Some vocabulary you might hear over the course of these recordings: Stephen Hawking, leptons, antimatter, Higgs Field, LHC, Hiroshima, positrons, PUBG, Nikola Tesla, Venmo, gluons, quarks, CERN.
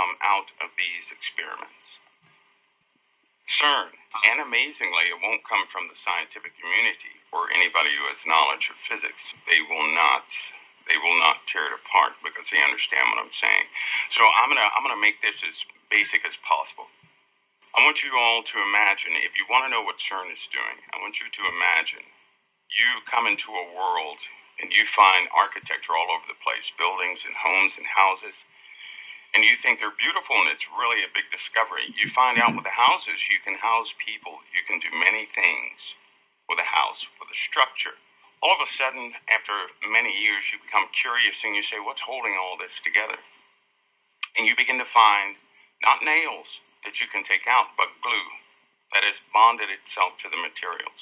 come out of these experiments. CERN, and amazingly, it won't come from the scientific community or anybody who has knowledge of physics. They will not tear it apart because they understand what I'm saying. So I'm gonna make this as basic as possible. I want you all to imagine, if you want to know what CERN is doing, I want you to imagine you come into a world and you find architecture all over the place, buildings and homes and houses, and you think they're beautiful and it's really a big discovery. You find out with the houses, you can house people, you can do many things with a house, with a structure. All of a sudden, after many years, you become curious and you say, what's holding all this together? And you begin to find not nails that you can take out, but glue that has bonded itself to the materials.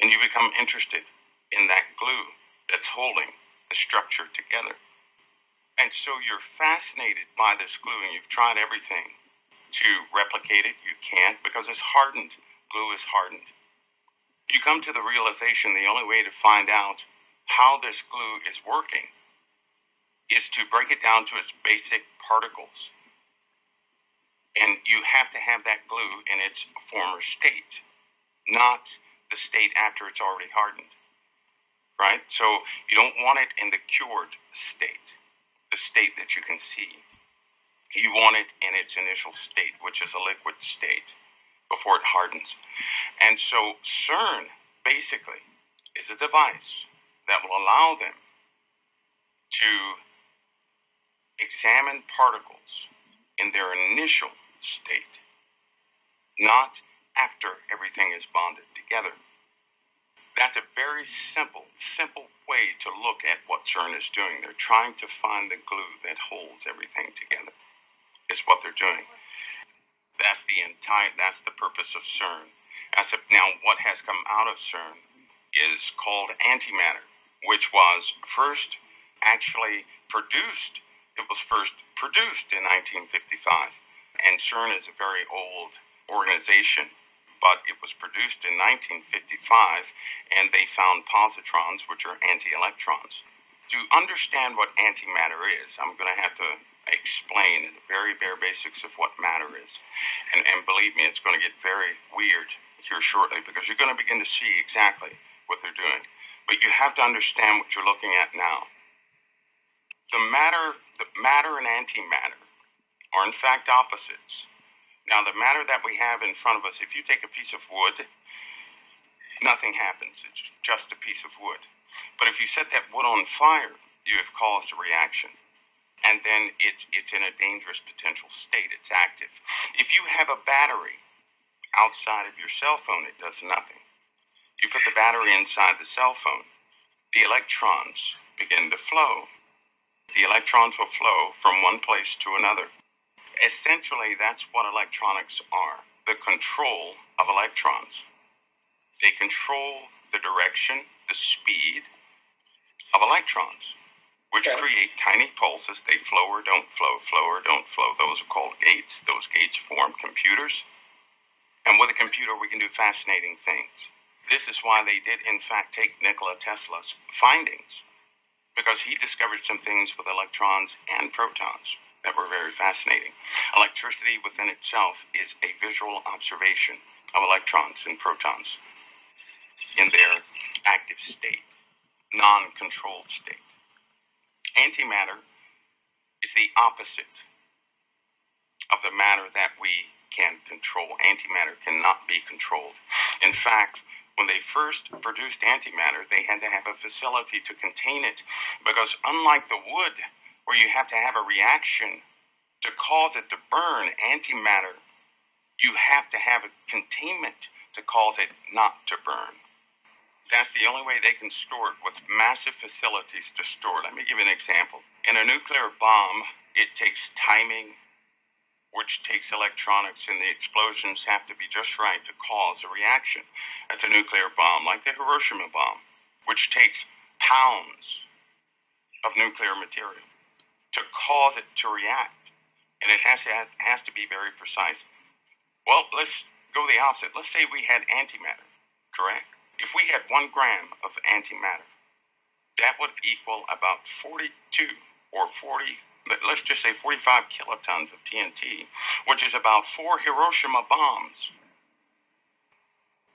And you become interested in that glue that's holding the structure together. And so you're fascinated by this glue, and you've tried everything to replicate it. You can't, because it's hardened. Glue is hardened. You come to the realization the only way to find out how this glue is working is to break it down to its basic particles. And you have to have that glue in its former state, not the state after it's already hardened, right? So you don't want it in the cured state, the state that you can see. You want it in its initial state, which is a liquid state, before it hardens. And so CERN, basically, is a device that will allow them to examine particles in their initial state, not after everything is bonded together. That's a very simple way to look at what CERN is doing. They're trying to find the glue that holds everything together, is what they're doing. That's the purpose of CERN. Now, what has come out of CERN is called antimatter, which was first actually produced. It was first produced in 1955. And CERN is a very old organization, but it was produced in 1955, and they found positrons, which are anti-electrons. To understand what antimatter is, I'm going to have to explain the very bare basics of what matter is. And believe me, it's going to get very weird here shortly, because you're going to begin to see exactly what they're doing. But you have to understand what you're looking at now. The matter and antimatter are in fact opposites. Now, the matter that we have in front of us, if you take a piece of wood, nothing happens. It's just a piece of wood. But if you set that wood on fire, you have caused a reaction. And then it's in a dangerous potential state. It's active. If you have a battery outside of your cell phone, it does nothing. You put the battery inside the cell phone, the electrons begin to flow. The electrons will flow from one place to another. Essentially, that's what electronics are, the control of electrons. They control the direction, the speed of electrons, which create tiny pulses. They flow or don't flow, flow or don't flow. Those are called gates. Those gates form computers. And with a computer, we can do fascinating things. This is why they did, in fact, take Nikola Tesla's findings, because he discovered some things with electrons and protons that were very fascinating. Electricity within itself is a visual observation of electrons and protons in their active state, non-controlled state. Antimatter is the opposite of the matter that we can control. Antimatter cannot be controlled. In fact, when they first produced antimatter, they had to have a facility to contain it, because unlike the wood, where you have to have a reaction to cause it to burn, antimatter, you have to have a containment to cause it not to burn. That's the only way they can store it, with massive facilities to store it. Let me give you an example. In a nuclear bomb, it takes timing, which takes electronics, and the explosions have to be just right to cause a reaction. That's a nuclear bomb, like the Hiroshima bomb, which takes pounds of nuclear material to cause it to react, and it has to be very precise. Well, let's go the opposite. Let's say we had antimatter, correct? If we had 1 gram of antimatter, that would equal about 42 or 43 let's just say 45 kilotons of TNT, which is about 4 Hiroshima bombs.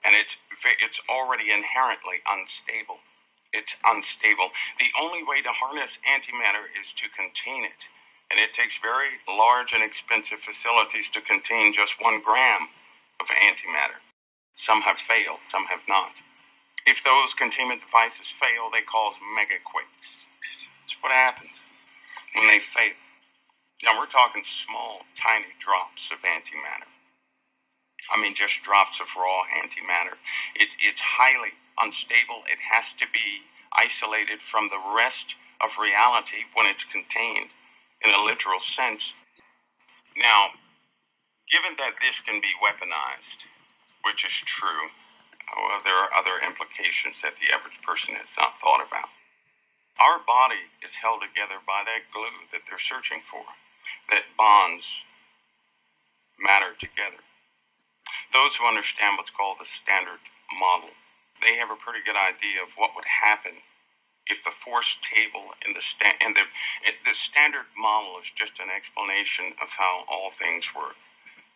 And it's already inherently unstable. It's unstable. The only way to harness antimatter is to contain it. And it takes very large and expensive facilities to contain just 1 gram of antimatter. Some have failed, some have not. If those containment devices fail, they cause megaquakes. That's what happens when they fail. Now, we're talking small, tiny drops of antimatter. I mean, just drops of raw antimatter. It's highly unstable. It has to be isolated from the rest of reality when it's contained in a literal sense. Now, given that this can be weaponized, which is true, well, there are other implications that the average person has not thought about. Our body is held together by that glue that they're searching for, that bonds matter together. Those who understand what's called the standard model, they have a pretty good idea of what would happen if the force table and the standard model is just an explanation of how all things work.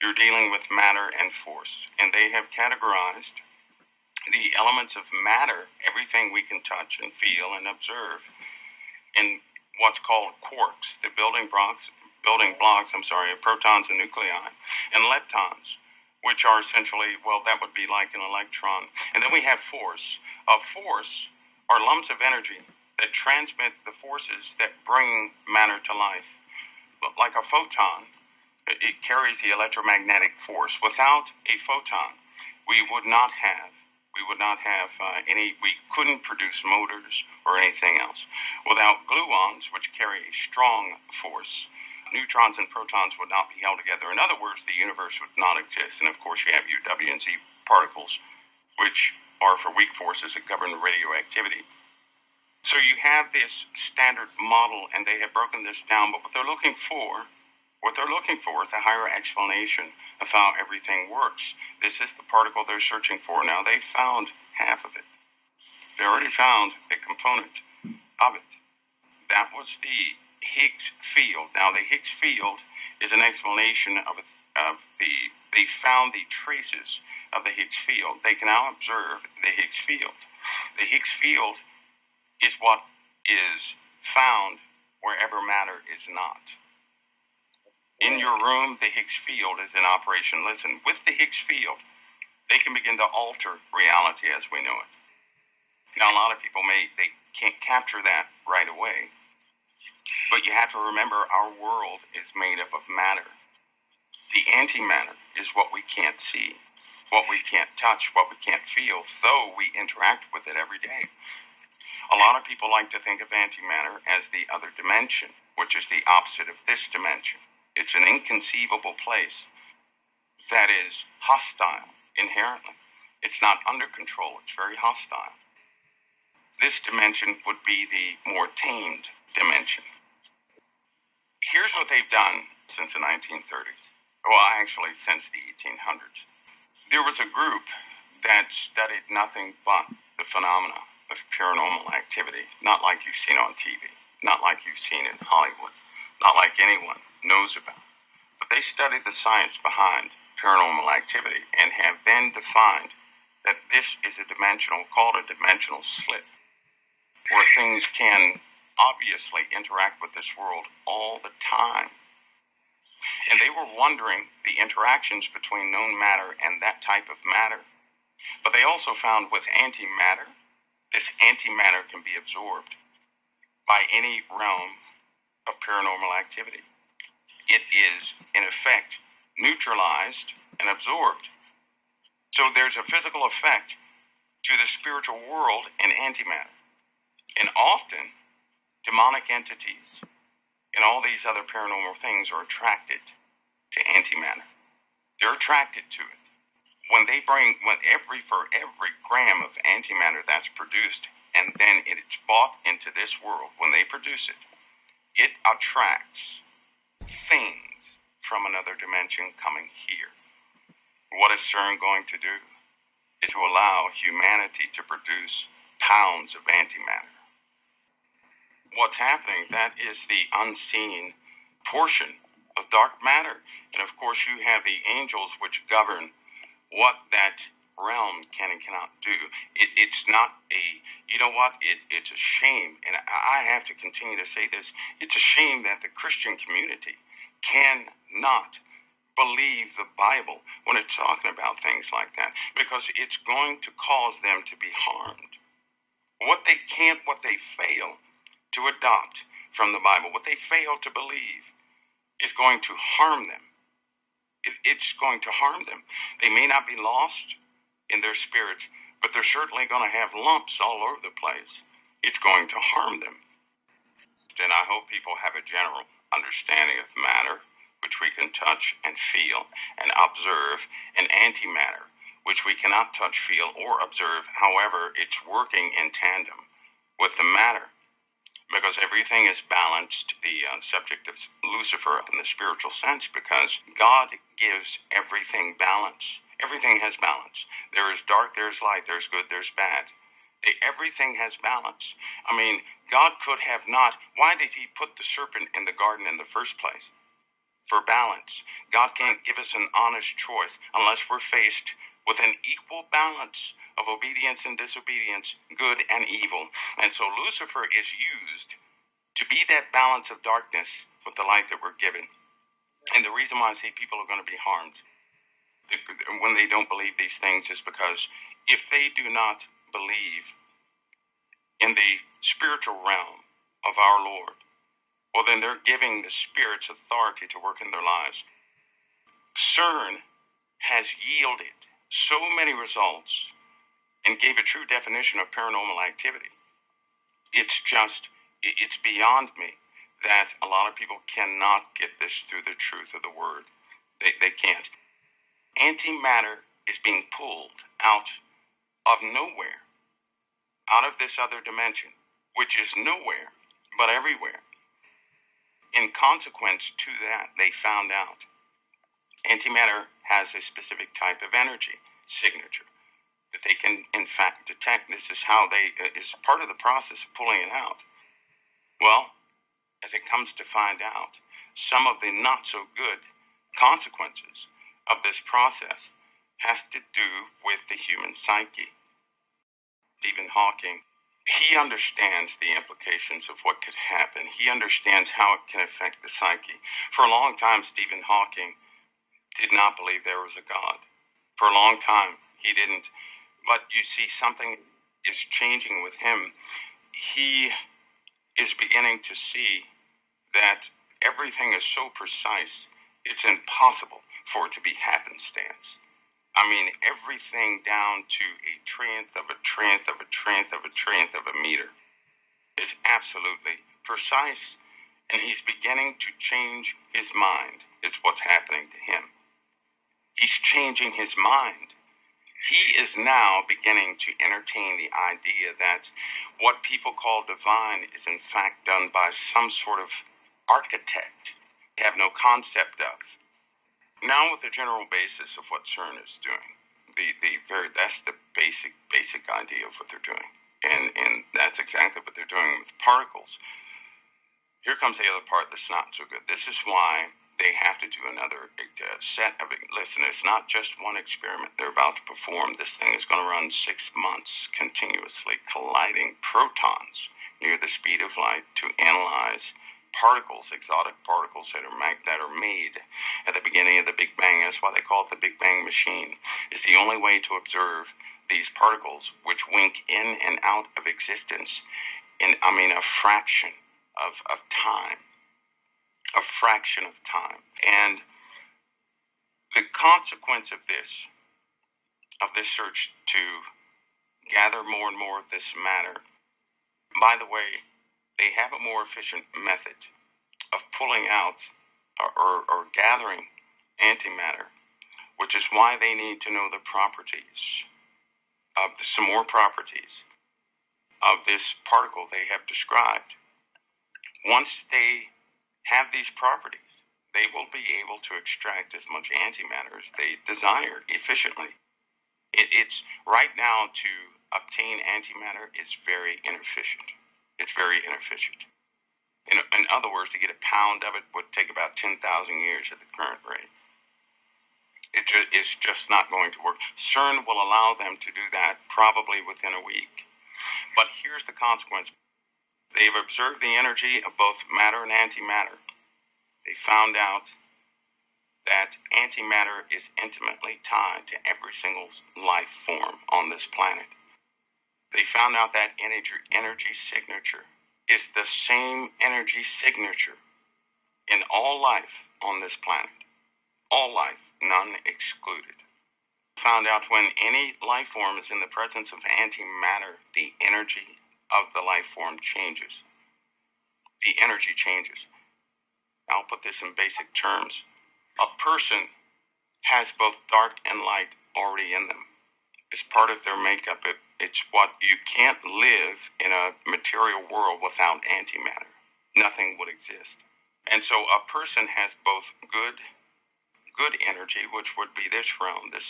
You're dealing with matter and force, and they have categorized the elements of matter, everything we can touch and feel and observe, in what's called quarks, the building blocks of protons and nuclei, and leptons, which are essentially, well, that would be like an electron. And then we have force. Force are lumps of energy that transmit the forces that bring matter to life. But like a photon, it carries the electromagnetic force. Without a photon, we couldn't produce motors or anything else. Without gluons, which carry a strong force, neutrons and protons would not be held together. In other words, the universe would not exist. And of course, you have U, W, and Z particles, which are for weak forces that govern radioactivity. So you have this standard model, and they have broken this down. But what they're looking for is a higher explanation of how everything works. This is the particle they're searching for. Now, they found half of it. They already found a component of it. That was the Higgs Field. Now, the Higgs Field is an explanation they found the traces of the Higgs Field. They can now observe the Higgs Field. The Higgs Field is what is found wherever matter is not. In your room, the Higgs Field is in operation. Listen, with the Higgs Field, they can begin to alter reality as we know it. Now, a lot of people, they can't capture that right away. But you have to remember, our world is made up of matter. The antimatter is what we can't see, what we can't touch, what we can't feel, though we interact with it every day. A lot of people like to think of antimatter as the other dimension, which is the opposite of this dimension. It's an inconceivable place that is hostile inherently. It's not under control. It's very hostile. This dimension would be the more tamed dimension. Here's what they've done since the 1930s. Well, actually, since the 1800s. There was a group that studied nothing but the phenomena of paranormal activity, not like you've seen on TV, not like you've seen in Hollywood, not like anyone knows about. But they studied the science behind paranormal activity and have then defined that this is a dimensional, called a dimensional slip, where things can obviously interact with this world all the time. And they were wondering the interactions between known matter and that type of matter. But they also found with antimatter, this antimatter can be absorbed by any realm of paranormal activity. It is, in effect, neutralized and absorbed. So there's a physical effect to the spiritual world and antimatter. And often, demonic entities and all these other paranormal things are attracted to antimatter. They're attracted to it. For every gram of antimatter that's produced and then it's bought into this world, when they produce it, it attracts things from another dimension coming here. What is CERN going to do? Is to allow humanity to produce pounds of antimatter. What's happening, that is the unseen portion of dark matter. And of course you have the angels which govern what that realm can and cannot do. It's not a, you know what, it's a shame, and I have to continue to say this, it's a shame that the Christian community cannot believe the Bible when it's talking about things like that, because it's going to cause them to be harmed. What they fail to adopt from the Bible, what they fail to believe, is going to harm them. It's going to harm them. They may not be lost in their spirits, but they're certainly going to have lumps all over the place. It's going to harm them. And I hope people have a general understanding of matter, which we can touch and feel and observe, and antimatter, which we cannot touch, feel, or observe. However, it's working in tandem with the matter, because everything is balanced, the subject of Lucifer in the spiritual sense, because God gives everything balance. Everything has balance. There is dark, there is light, there is good, there is bad. Everything has balance. I mean, God could have not. Why did he put the serpent in the garden in the first place? For balance. God can't give us an honest choice unless we're faced with an equal balance of obedience and disobedience, good and evil. And so Lucifer is used to be that balance of darkness with the light that we're given. And the reason why I say people are going to be harmed when they don't believe these things is because if they do not believe in the spiritual realm of our Lord, well, then they're giving the Spirit's authority to work in their lives. CERN has yielded so many results and gave a true definition of paranormal activity. It's just, it's beyond me that a lot of people cannot get this through the truth of the Word. They can't. Antimatter is being pulled out of nowhere, out of this other dimension, which is nowhere but everywhere. In consequence to that, they found out antimatter has a specific type of energy signature that they can, in fact, detect. This is how they, is part of the process of pulling it out. Well, as it comes to find out, some of the not-so-good consequences of this process has to do with the human psyche. Stephen Hawking, he understands the implications of what could happen. He understands how it can affect the psyche. For a long time, Stephen Hawking did not believe there was a God. For a long time, he didn't. But you see, something is changing with him. He is beginning to see that everything is so precise, it's impossible for it to be happenstance. I mean, everything down to a trillionth of a trillionth of a trillionth of a trillionth of a meter is absolutely precise, and he's beginning to change his mind, is what's happening to him. He's changing his mind. He is now beginning to entertain the idea that what people call divine is in fact done by some sort of architect they have no concept of. Now, with the general basis of what CERN is doing, that's the basic idea of what they're doing, and that's exactly what they're doing with particles. Here comes the other part that's not so good. This is why they have to do another set of listen. It's not just one experiment they're about to perform. This thing is going to run 6 months continuously, colliding protons near the speed of light to analyze particles, exotic particles that are made at the beginning of the Big Bang. That's why they call it the Big Bang machine. It's the only way to observe these particles, which wink in and out of existence in, I mean, a fraction of time. A fraction of time. And the consequence of this search to gather more and more of this matter, by the way, they have a more efficient method of pulling out or gathering antimatter, which is why they need to know the properties, some more properties of this particle they have described. Once they have these properties, they will be able to extract as much antimatter as they desire efficiently. It's right now to obtain antimatter is very inefficient. In other words, to get a pound of it would take about 10,000 years at the current rate. It's just not going to work. CERN will allow them to do that probably within a week. But here's the consequence. They've observed the energy of both matter and antimatter. They found out that antimatter is intimately tied to every single life form on this planet. They found out that energy signature is the same energy signature in all life on this planet. All life, none excluded. Found out when any life form is in the presence of antimatter, the energy of the life form changes. The energy changes. I'll put this in basic terms. A person has both dark and light already in them. It's part of their makeup. It's what you can't live in a material world without antimatter. Nothing would exist. And so a person has both good energy, which would be this realm, this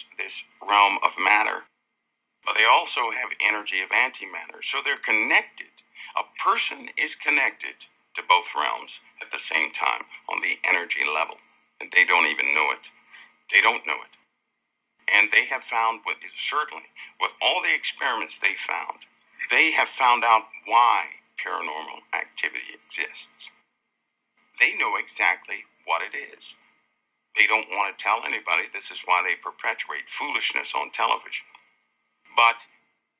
realm of matter. But they also have energy of antimatter. So they're connected. A person is connected to both realms at the same time on the energy level. And they don't even know it. They don't know it. And they have found, certainly, with all the experiments they have found out why paranormal activity exists. They know exactly what it is. They don't want to tell anybody. This is why they perpetuate foolishness on television. But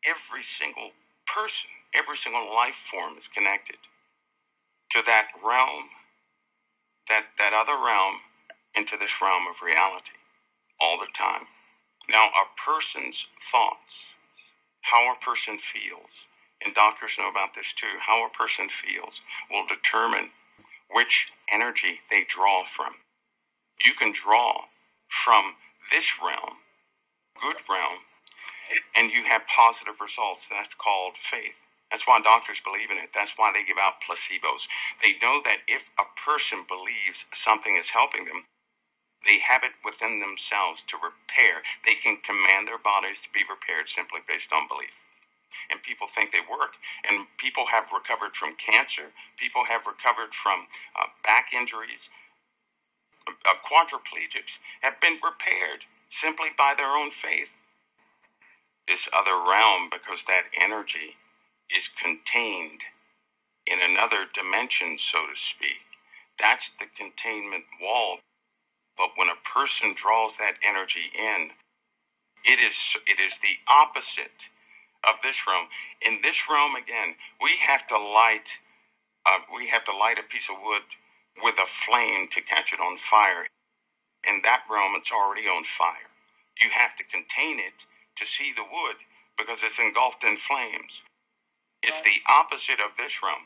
every single person, every single life form is connected to that realm, that other realm, into this realm of reality all the time. Now, a person's thoughts, how a person feels, and doctors know about this too, how a person feels will determine which energy they draw from. You can draw from this realm, good realm, and you have positive results. That's called faith. That's why doctors believe in it. That's why they give out placebos. They know that if a person believes something is helping them, they have it within themselves to repair. They can command their bodies to be repaired simply based on belief. And people think they work. And people have recovered from cancer. People have recovered from back injuries. Quadriplegics have been repaired simply by their own faith. This other realm, because that energy is contained in another dimension, so to speak, that's the containment wall. But when a person draws that energy in, it is the opposite of this realm. In this realm, again, we have to light a piece of wood with a flame to catch it on fire. In that realm, it's already on fire. You have to contain it to see the wood because it's engulfed in flames. It's the opposite of this realm.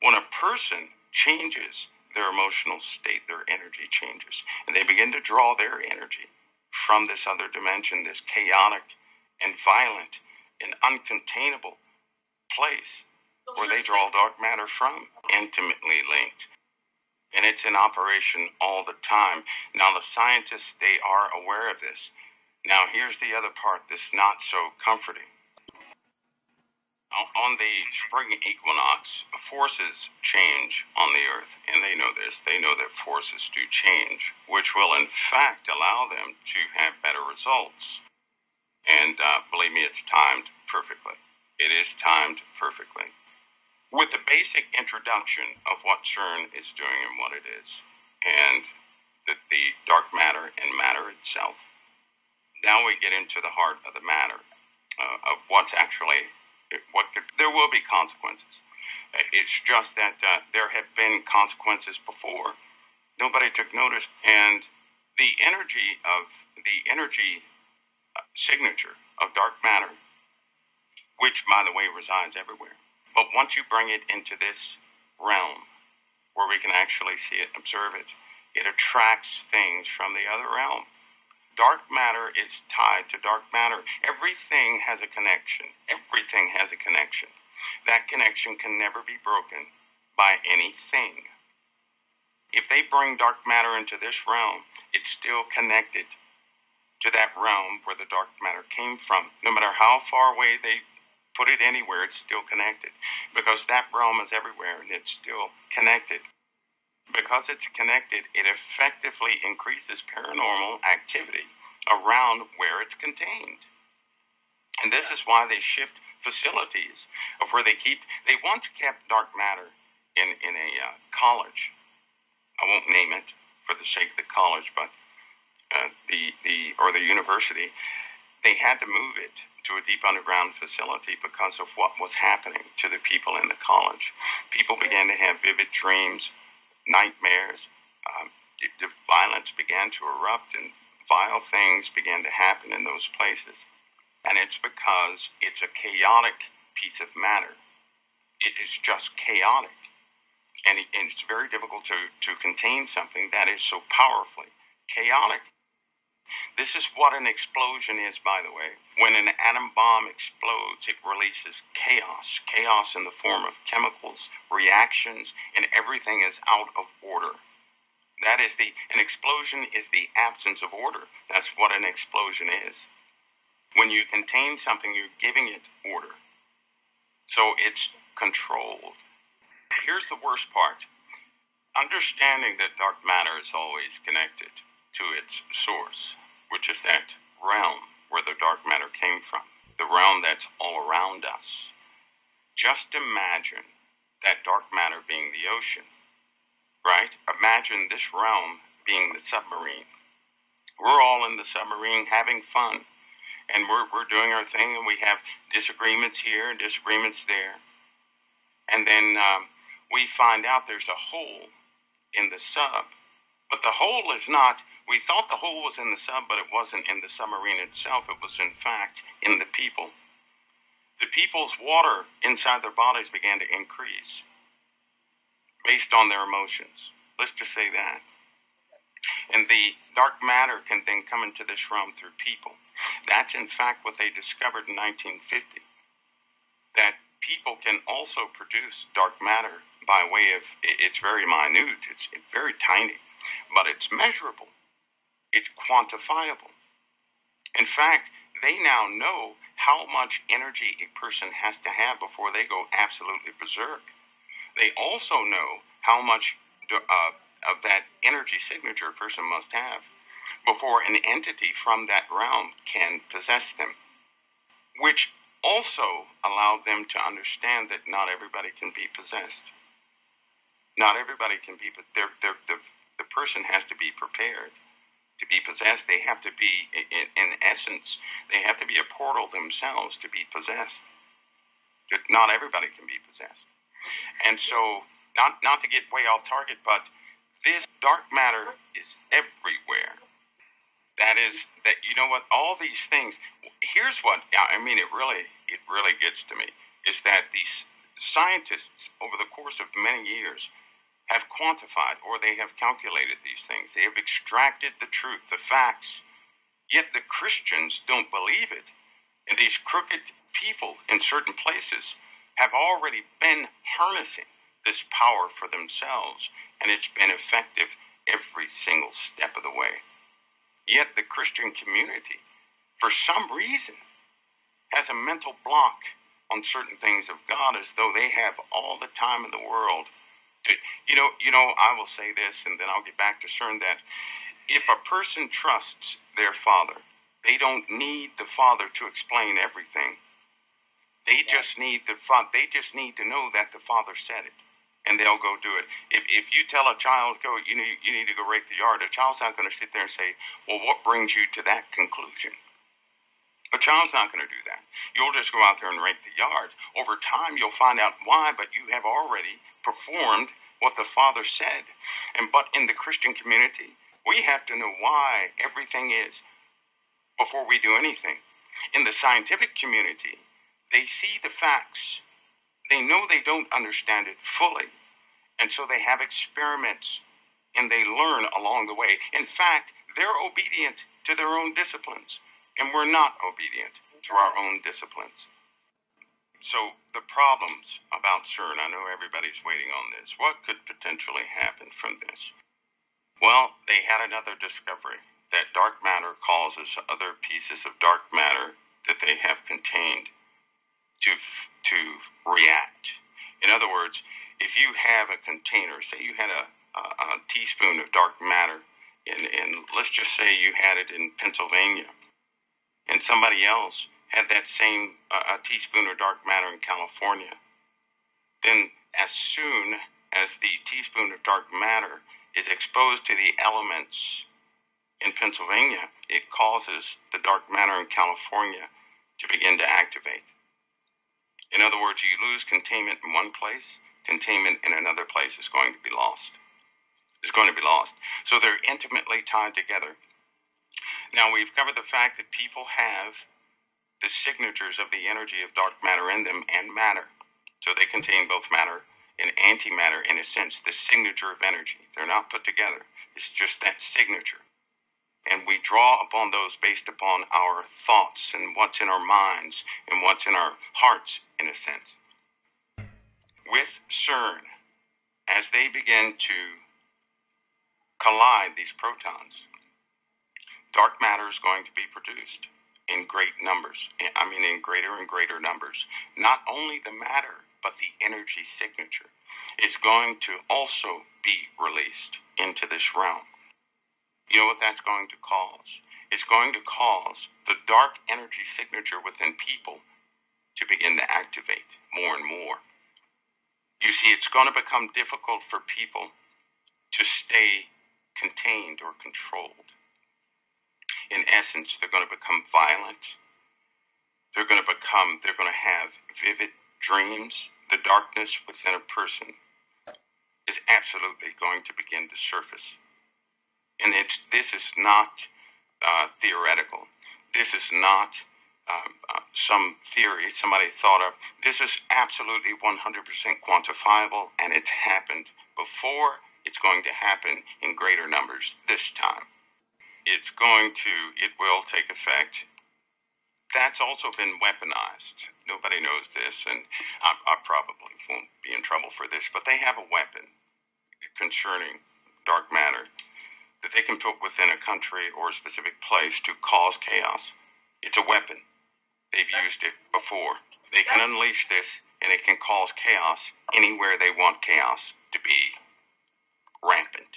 When a person changes their emotional state, their energy changes, and they begin to draw their energy from this other dimension, this chaotic and violent and uncontainable place where they draw dark matter from, intimately linked. And it's in operation all the time. Now, the scientists, they are aware of this. Now, here's the other part that's not so comforting. On the spring equinox, forces change on the Earth, and they know this. They know that forces do change, which will, in fact, allow them to have better results. And believe me, it's timed perfectly. It is timed perfectly. With the basic introduction of what CERN is doing and what it is, and the dark matter and matter itself. Now we get into the heart of the matter, of what's actually, there will be consequences. It's just that there have been consequences before. Nobody took notice. And the energy signature of dark matter, which, by the way, resides everywhere. But once you bring it into this realm where we can actually see it and observe it, it attracts things from the other realm. Dark matter is tied to dark matter. Everything has a connection. Everything has a connection. That connection can never be broken by anything. If they bring dark matter into this realm, it's still connected to that realm where the dark matter came from. No matter how far away they Put it anywhere, it's still connected, because that realm is everywhere and it's still connected. Because it's connected, it effectively increases paranormal activity around where it's contained. And this is why they shift facilities of where they keep. They once kept dark matter in a college. I won't name it for the sake of the college, but the university. They had to move it to a deep underground facility because of what was happening to the people in the college. People began to have vivid dreams, nightmares, the violence began to erupt, and vile things began to happen in those places. And it's because it's a chaotic piece of matter. It is just chaotic. And it's very difficult to contain something that is so powerfully chaotic. This is what an explosion is, by the way. When an atom bomb explodes, it releases chaos. Chaos in the form of chemicals, reactions, and everything is out of order. That is an explosion is the absence of order. That's what an explosion is. When you contain something, you're giving it order. So it's controlled. Here's the worst part. Understanding that dark matter is always connected to its source, which is that realm where the dark matter came from, the realm that's all around us. Just imagine that dark matter being the ocean, right? Imagine this realm being the submarine. We're all in the submarine having fun, and we're doing our thing, and we have disagreements here and disagreements there. And then we find out there's a hole in the sub, but the hole is not. We thought the hole was in the sub, but it wasn't in the submarine itself. It was, in fact, in the people. The people's water inside their bodies began to increase based on their emotions. Let's just say that. And the dark matter can then come into this realm through people. That's, in fact, what they discovered in 1950, that people can also produce dark matter by way of, it's very minute, it's very tiny, but it's measurable. It's quantifiable. In fact, they now know how much energy a person has to have before they go absolutely berserk. They also know how much of that energy signature a person must have before an entity from that realm can possess them, which also allowed them to understand that not everybody can be possessed. Not everybody can be, but the person has to be prepared. To be possessed, they have to be, in essence, they have to be a portal themselves to be possessed. Not everybody can be possessed. And so, not to get way off target, but this dark matter is everywhere. That is, that, you know what, all these things, here's what, I mean, it really gets to me, is that these scientists, over the course of many years, have quantified, or they have calculated these things. They have extracted the truth, the facts, yet the Christians don't believe it. And these crooked people in certain places have already been harnessing this power for themselves, and it's been effective every single step of the way. Yet the Christian community, for some reason, has a mental block on certain things of God, as though they have all the time in the world. You know, I will say this, and then I'll get back to CERN, that if a person trusts their father, they don't need the father to explain everything. They just need the They just need to know that the father said it, and they'll go do it. If you tell a child, go, you need to go rake the yard, a child's not going to sit there and say, well, what brings you to that conclusion? A child's not going to do that. You'll just go out there and rake the yard. Over time, you'll find out why, but you have already performed what the Father said. But in the Christian community, we have to know why everything is before we do anything. In the scientific community, they see the facts. They know they don't understand it fully, and so they have experiments, and they learn along the way. In fact, they're obedient to their own disciplines. And we're not obedient to our own disciplines. So the problems about CERN, I know everybody's waiting on this. What could potentially happen from this? Well, they had another discovery, that dark matter causes other pieces of dark matter that they have contained to react. In other words, if you have a container, say you had a teaspoon of dark matter, and let's just say you had it in Pennsylvania, and somebody else had that same a teaspoon of dark matter in California, then as soon as the teaspoon of dark matter is exposed to the elements in Pennsylvania, it causes the dark matter in California to begin to activate. In other words, you lose containment in one place, containment in another place is going to be lost. It's going to be lost. So they're intimately tied together. Now, we've covered the fact that people have the signatures of the energy of dark matter in them and matter. So they contain both matter and antimatter, in a sense, the signature of energy. They're not put together. It's just that signature. And we draw upon those based upon our thoughts and what's in our minds and what's in our hearts, in a sense. With CERN, as they begin to collide these protons, dark matter is going to be produced in great numbers. I mean, in greater and greater numbers. Not only the matter, but the energy signature is going to also be released into this realm. You know what that's going to cause? It's going to cause the dark energy signature within people to begin to activate more and more. You see, it's going to become difficult for people to stay contained or controlled. In essence, they're going to become violent. They're going to have vivid dreams. The darkness within a person is absolutely going to begin to surface. And this is not theoretical. This is not some theory somebody thought of. This is absolutely 100% quantifiable, and it's happened before. It's going to happen in greater numbers this time. It will take effect. That's also been weaponized. Nobody knows this, and I probably won't be in trouble for this, but they have a weapon concerning dark matter that they can put within a country or a specific place to cause chaos. It's a weapon. They've used it before. They can unleash this, and it can cause chaos anywhere they want chaos to be rampant.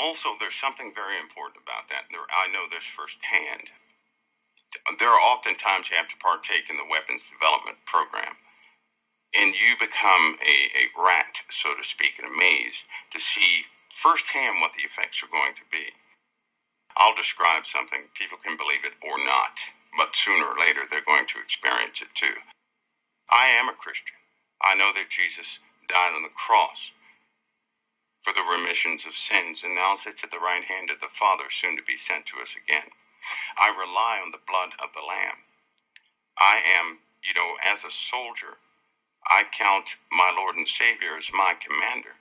Also, there's something very important about that. I know this firsthand. There are oftentimes you have to partake in the weapons development program, and you become a rat, so to speak, in a maze to see firsthand what the effects are going to be. I'll describe something, people can believe it or not, but sooner or later they're going to experience it too. I am a Christian. I know that Jesus died on the cross for the remissions of sins, and now sits at the right hand of the Father, soon to be sent to us again. I rely on the blood of the Lamb. I am, you know, as a soldier, I count my Lord and Savior as my commander.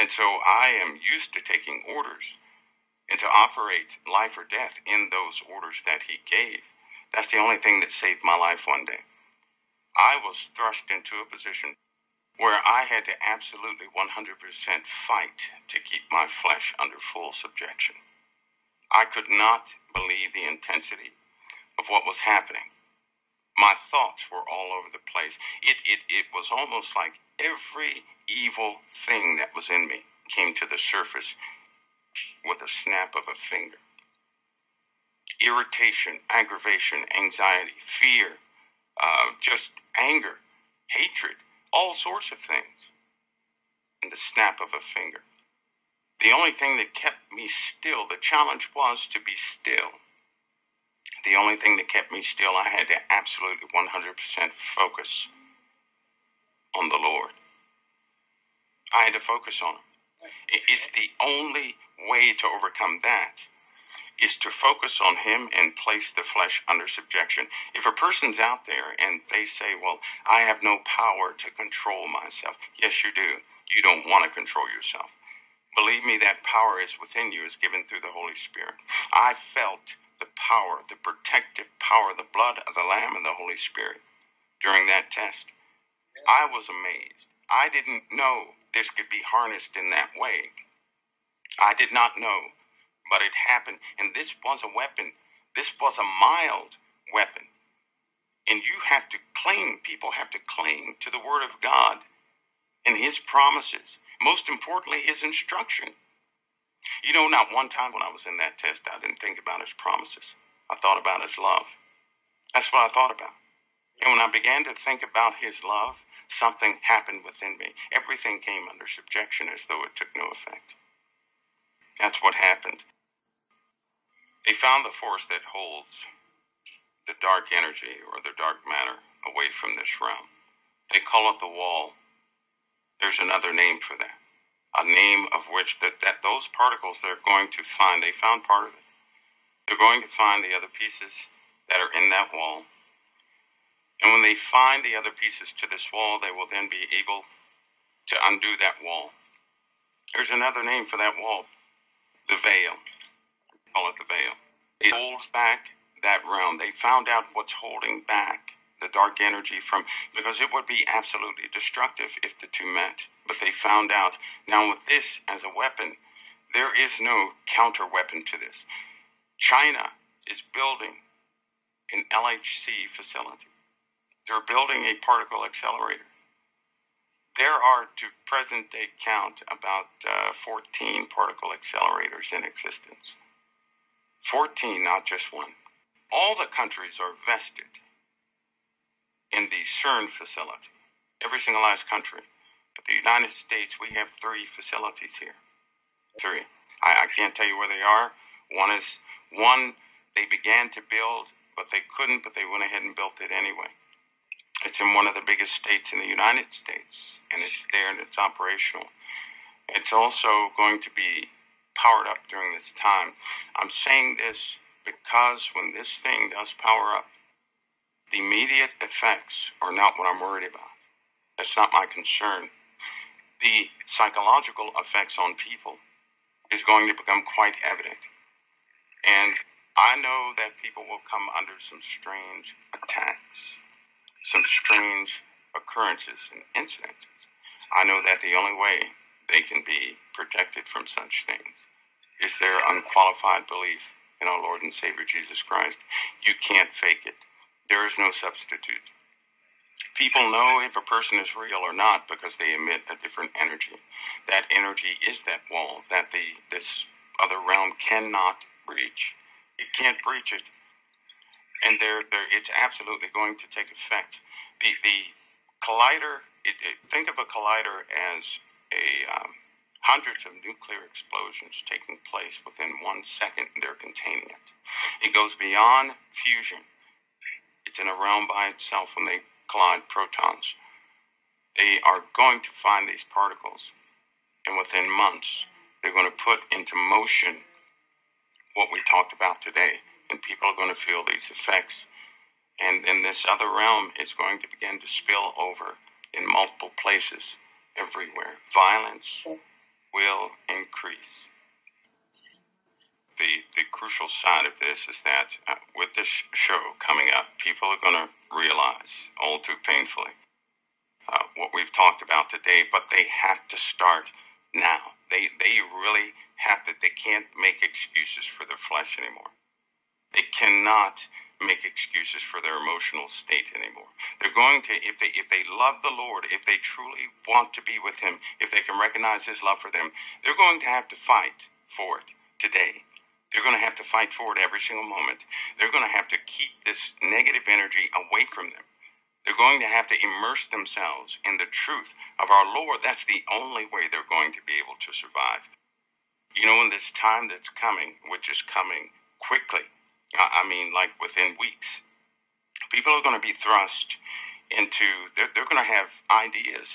And so I am used to taking orders and to operate life or death in those orders that he gave. That's the only thing that saved my life one day. I was thrust into a position where I had to absolutely 100% fight to keep my flesh under full subjection. I could not believe the intensity of what was happening. My thoughts were all over the place. It was almost like every evil thing that was in me came to the surface with a snap of a finger. Irritation, aggravation, anxiety, fear, just anger, hatred, all sorts of things, and the snap of a finger. The only thing that kept me still, the challenge was to be still. The only thing that kept me still, I had to absolutely 100% focus on the Lord. I had to focus on Him. It's the only way to overcome that, is to focus on Him and place the flesh under subjection. If a person's out there and they say, well, I have no power to control myself. Yes, you do. You don't want to control yourself. Believe me, that power is within you, is given through the Holy Spirit. I felt the power, the protective power, the blood of the Lamb and the Holy Spirit during that test. I was amazed. I didn't know this could be harnessed in that way. I did not know, but it happened. And this was a weapon. This was a mild weapon. And you have to claim, people have to claim to the Word of God and His promises. Most importantly, His instruction. You know, not one time when I was in that test, I didn't think about His promises. I thought about His love. That's what I thought about. And when I began to think about His love, something happened within me. Everything came under subjection as though it took no effect. That's what happened. They found the force that holds the dark energy or the dark matter away from this realm. They call it the wall. There's another name for that. A name of which that those particles they're going to find, they found part of it. They're going to find the other pieces that are in that wall. And when they find the other pieces to this wall, they will then be able to undo that wall. There's another name for that wall, the veil. They call it the veil. It holds back that realm. They found out what's holding back the dark energy from, because it would be absolutely destructive if the two met. But they found out, now with this as a weapon, there is no counter weapon to this. China is building an LHC facility. They're building a particle accelerator. There are, to present day count, about 14 particle accelerators in existence. 14, not just one. All the countries are vested in the CERN facility, every single last country. But the United States, we have 3 facilities here. 3. I can't tell you where they are. One they began to build, but they couldn't, but they went ahead and built it anyway. It's in one of the biggest states in the United States, and it's there and it's operational. It's also going to be powered up during this time. I'm saying this because when this thing does power up, the immediate effects are not what I'm worried about. That's not my concern. The psychological effects on people is going to become quite evident. And I know that people will come under some strange attacks, some strange occurrences and incidents. I know that the only way they can be protected from such things is their unqualified belief in our Lord and Savior Jesus Christ. You can't fake it. There is no substitute. People know if a person is real or not because they emit a different energy. That energy is that wall that this other realm cannot breach. It can't breach it. And it's absolutely going to take effect. The collider, think of a collider as hundreds of nuclear explosions taking place within 1 second, and they're containing it. It goes beyond fusion. It's in a realm by itself when they collide protons. They are going to find these particles, and within months, they're going to put into motion what we talked about today, and people are going to feel these effects. And then this other realm is going to begin to spill over in multiple places, everywhere. Violence will increase. The crucial side of this is that with this show coming up, people are going to realize, all too painfully, what we've talked about today, but they have to start now. They really have to. They can't make excuses for their flesh anymore. They cannot make excuses for their emotional state anymore. They're going to, if they love the Lord, if they truly want to be with Him, if they can recognize His love for them, they're going to have to fight for it today. They're going to have to fight for it every single moment. They're going to have to keep this negative energy away from them. They're going to have to immerse themselves in the truth of our Lord. That's the only way they're going to be able to survive. You know, in this time that's coming, which is coming quickly, I mean, like within weeks, people are going to be thrust into, they're going to have ideas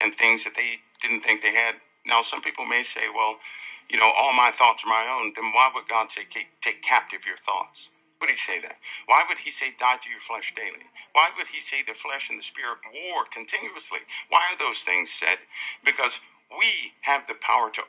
and things that they didn't think they had. Now, some people may say, well, you know, all my thoughts are my own. Then why would God say, take captive your thoughts? Would He say that? Why would He say, die to your flesh daily? Why would He say the flesh and the spirit war continuously? Why are those things said? Because we have the power to